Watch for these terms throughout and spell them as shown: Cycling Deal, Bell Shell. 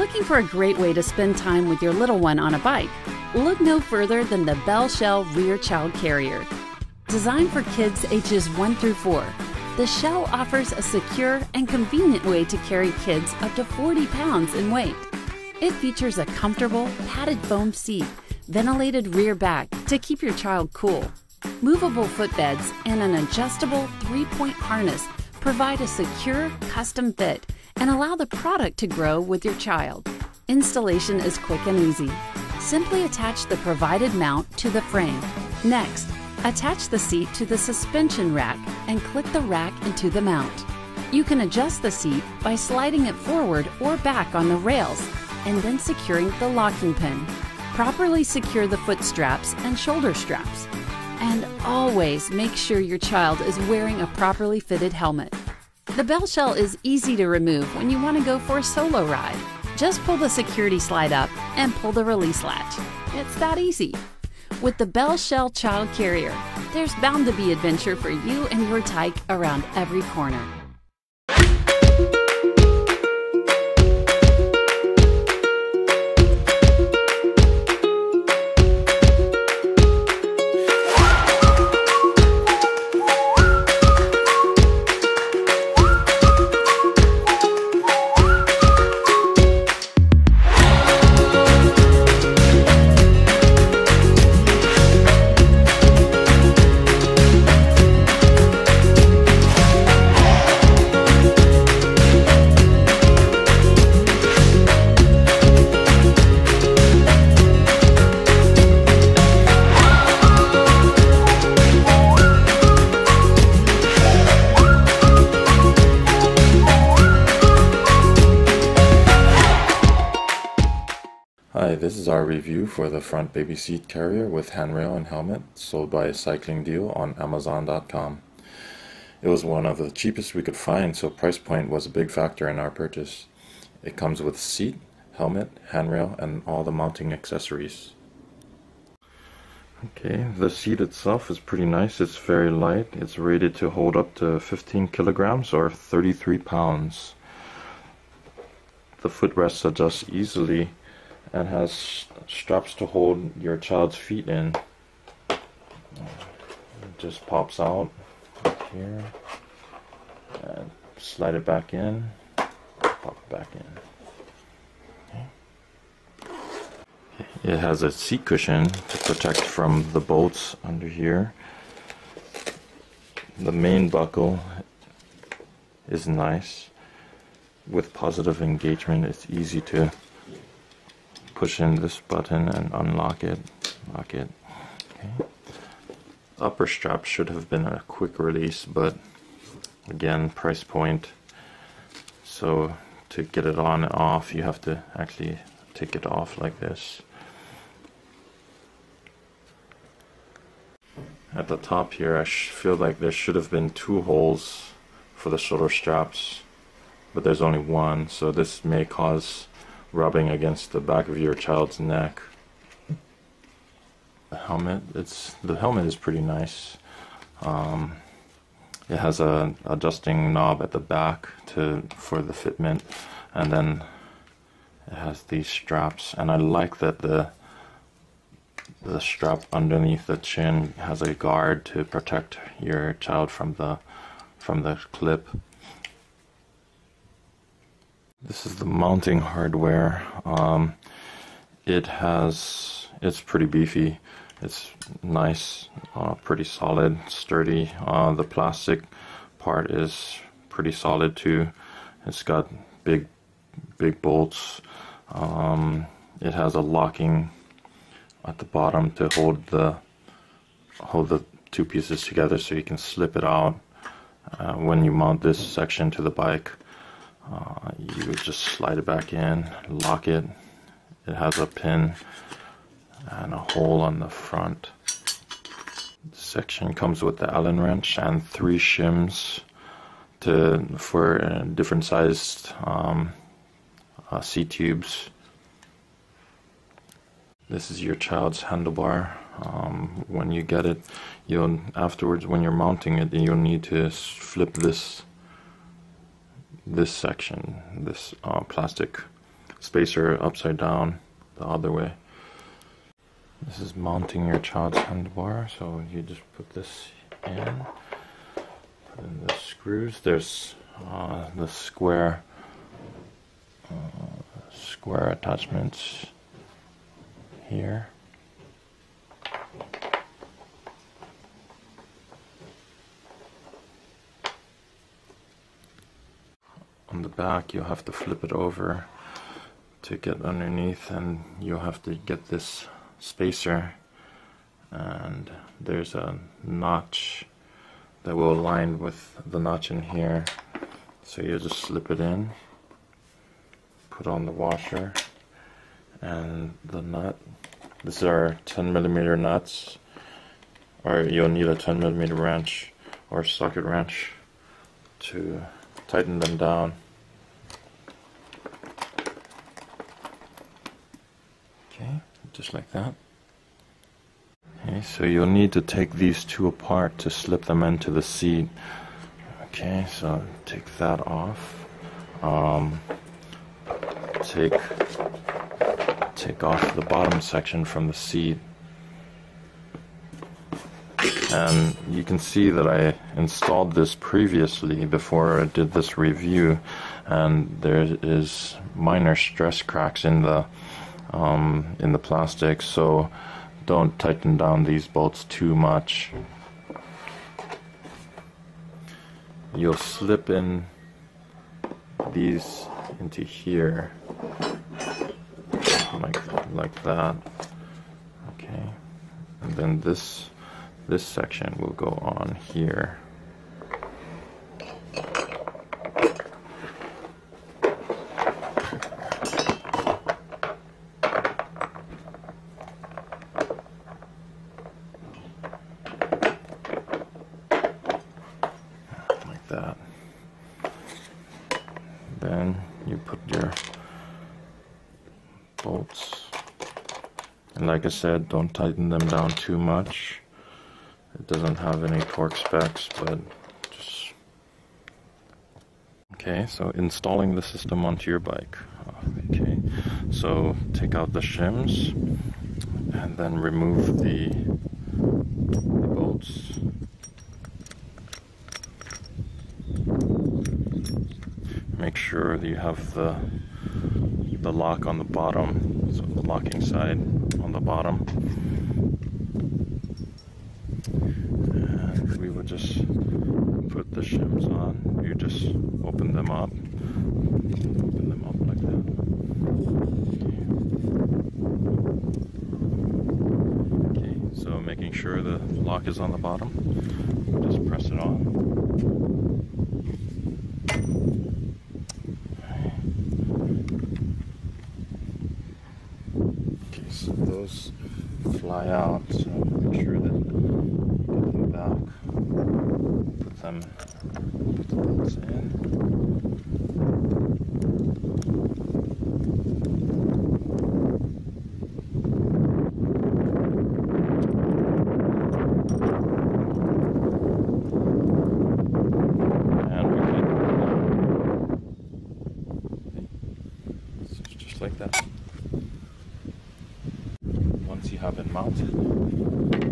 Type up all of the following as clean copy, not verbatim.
Looking for a great way to spend time with your little one on a bike? Look no further than the Bell Shell Rear Child Carrier. Designed for kids ages 1 through 4, the Shell offers a secure and convenient way to carry kids up to 40 pounds in weight. It features a comfortable, padded foam seat, ventilated rear back to keep your child cool. Movable footbeds and an adjustable 3-point harness provide a secure, custom fit and allow the product to grow with your child. Installation is quick and easy. Simply attach the provided mount to the frame. Next, attach the seat to the suspension rack and click the rack into the mount. You can adjust the seat by sliding it forward or back on the rails and then securing the locking pin. Properly secure the foot straps and shoulder straps. And always make sure your child is wearing a properly fitted helmet. The Bell Shell is easy to remove when you want to go for a solo ride. Just pull the security slide up and pull the release latch. It's that easy. With the Bell Shell Child Carrier, there's bound to be adventure for you and your tyke around every corner. Hi, this is our review for the front baby seat carrier with handrail and helmet sold by Cycling Deal on Amazon.com. It was one of the cheapest we could find, so price point was a big factor in our purchase. It comes with seat, helmet, handrail, and all the mounting accessories. Okay, the seat itself is pretty nice. It's very light. It's rated to hold up to 15 kilograms or 33 pounds. The footrests adjust easily and has straps to hold your child's feet in. It just pops out here and slide it back in, pop it back in. Okay. It has a seat cushion to protect from the bolts under here. The main buckle is nice. With positive engagement, it's easy to push in this button and unlock it, lock it. Okay. Upper strap should have been a quick release, but again, price point. So to get it on and off, you have to actually take it off like this. At the top here, I feel like there should have been 2 holes for the shoulder straps, but there's only one, so this may cause rubbing against the back of your child's neck. The helmet, the helmet is pretty nice. It has an adjusting knob at the back for the fitment, and then it has these straps. And I like that the strap underneath the chin has a guard to protect your child from the clip. This is the mounting hardware. It's pretty beefy. It's nice, pretty solid, sturdy. The plastic part is pretty solid too. It's got big bolts. It has a locking at the bottom to hold the 2 pieces together, so you can slip it out when you mount this section to the bike. You would just slide it back in, lock it. It has a pin and a hole on the front. This section comes with the Allen wrench and 3 shims for different sized C tubes. This is your child's handlebar. When you get it, afterwards when you're mounting it, you'll need to flip this section, this plastic spacer upside down the other way. This is mounting your child's handlebar, so you just put this in, put in the screws. There's the square attachments here. On the back you have to flip it over to get underneath, and you have to get this spacer, and there's a notch that will align with the notch in here, so you just slip it in, put on the washer and the nut. These are 10mm nuts, or you'll need a 10mm wrench or socket wrench to tighten them down. Okay, just like that. Okay, so you'll need to take these two apart to slip them into the seat. Okay, so take that off. Take off the bottom section from the seat, and you can see that I installed this previously before I did this review, and there is minor stress cracks in the plastic, so don't tighten down these bolts too much. You'll slip in these into here like that. Okay, and then this section will go on here. Like that. Then you put your bolts, and like I said, don't tighten them down too much. It doesn't have any torque specs, but just... Okay, so installing the system onto your bike. Okay, so take out the shims and then remove the bolts. Make sure that you have the lock on the bottom, so the locking side on the bottom. And we would just put the shims on. You just open them up. Open them up like that. Okay, so making sure the lock is on the bottom, just press it on. Those fly out, so make sure that you put them back, put the bolts in, and we can, so just like that. Once you have it mounted,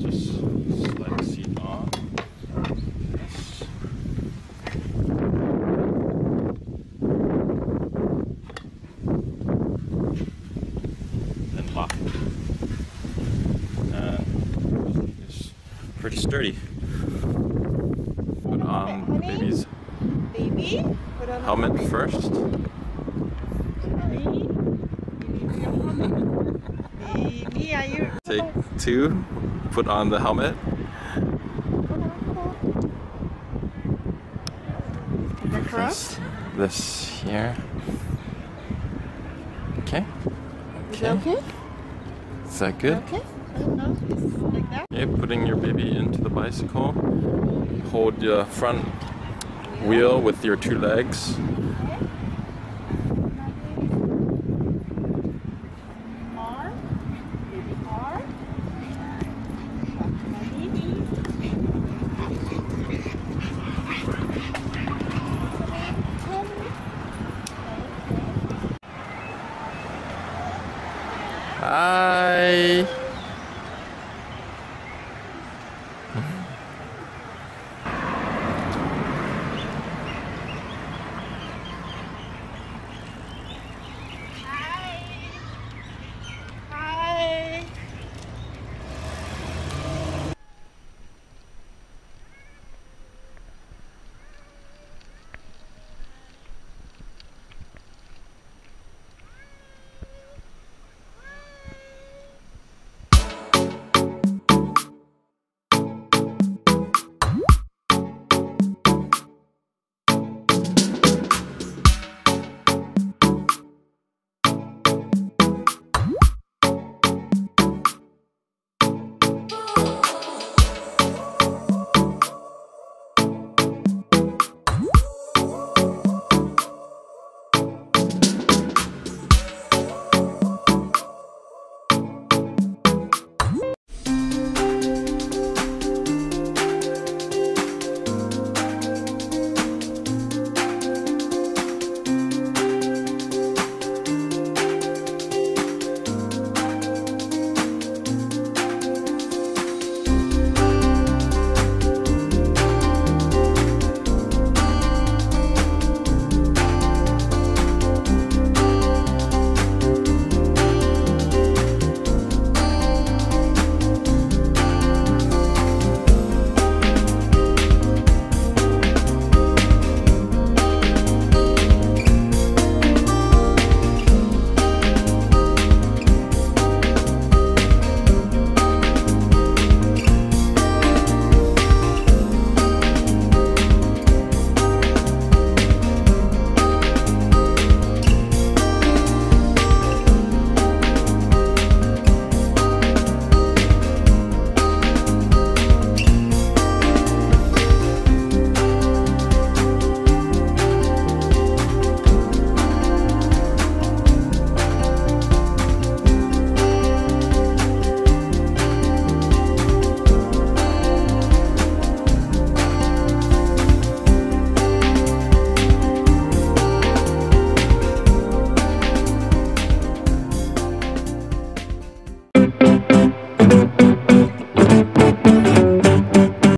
just slide the seat on. Yes. And lock it. And it's pretty sturdy. Put on the baby's helmet first. Take two, put on the helmet. This here. Okay. Is that okay? Is that good? Okay. No, it's like that. Okay, putting your baby into the bicycle. Hold your front wheel with your two legs.